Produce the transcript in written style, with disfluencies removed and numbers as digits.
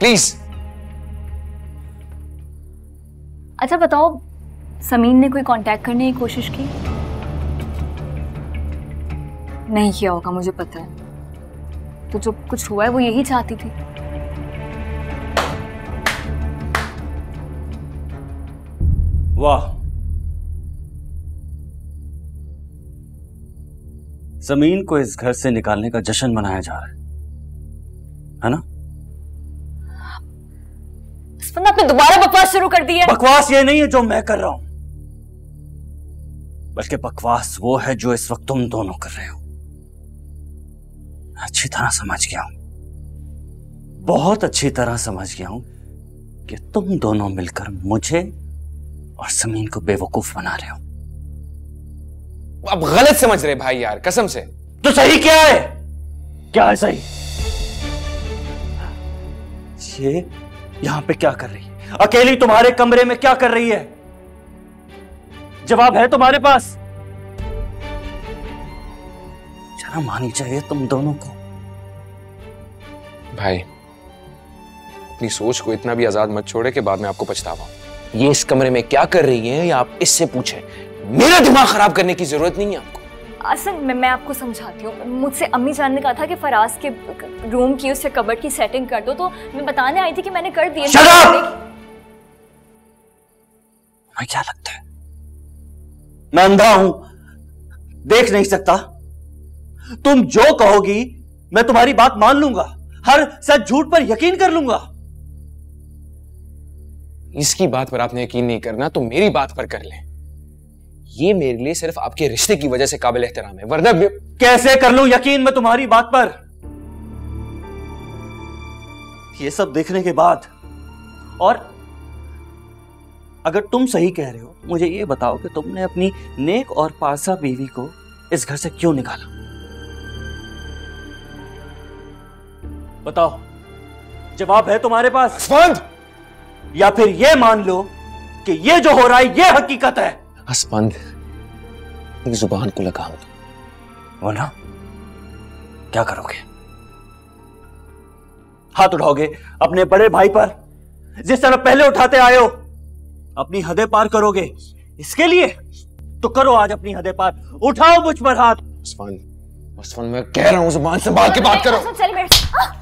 Please. अच्छा बताओ, समीन ने कोई कांटेक्ट करने की कोशिश की? नहीं किया होगा, मुझे पता है। तो जो कुछ हुआ है वो यही चाहती थी। वाह, समीन को इस घर से निकालने का जश्न मनाया जा रहा है ना? आपने दोबारा बकवास शुरू कर दी है। बकवास ये नहीं है जो मैं कर रहा हूं, बल्कि बकवास वो है जो इस वक्त तुम दोनों कर रहे हो। अच्छी तरह समझ गया हूं, बहुत अच्छी तरह समझ गया हूं कि तुम दोनों मिलकर मुझे और समीन को बेवकूफ बना रहे हो। अब गलत समझ रहे भाई यार, कसम से। तो सही क्या है? क्या है सही? ये यहां पे क्या कर रही है? अकेली तुम्हारे कमरे में क्या कर रही है? जवाब है तुम्हारे पास? शर्म आनी चाहिए तुम दोनों को। भाई अपनी सोच को इतना भी आजाद मत छोड़े कि बाद में आपको पछतावा। ये इस कमरे में क्या कर रही है या आप इससे पूछें, मेरा दिमाग खराब करने की जरूरत नहीं है आपको। असल में मैं आपको समझाती हूँ। मुझसे अम्मी जान ने कहा था कि फराज के रूम की, उससे कबर्ड की सेटिंग कर दो, तो मैं बताने आई थी कि मैंने कर दिया। क्या लगता है मैं अंधा हूं, देख नहीं सकता? तुम जो कहोगी मैं तुम्हारी बात मान लूंगा, हर सच झूठ पर यकीन कर लूंगा। इसकी बात पर आपने यकीन नहीं करना तो मेरी बात पर कर लें। ये मेरे लिए सिर्फ आपके रिश्ते की वजह से काबिल एहतराम है, वरना कैसे कर लूं यकीन मैं तुम्हारी बात पर? ये सब देखने के बाद, और अगर तुम सही कह रहे हो, मुझे ये बताओ कि तुमने अपनी नेक और पासा बीवी को इस घर से क्यों निकाला? बताओ, जवाब है तुम्हारे पास? असफंद, या फिर ये मान लो कि ये जो हो रहा है ये हकीकत है। असफंद, अपनी जुबान को लगाम दो, वरना क्या करोगे? हाथ उठाओगे अपने बड़े भाई पर जिस तरह पहले उठाते आए हो? अपनी हदें पार करोगे? इसके लिए तो करो आज अपनी हदें पार, उठाओ मुझ पर हाथ। असफंद, मैं कह रहा हूं जुबान संभाल के बात करो।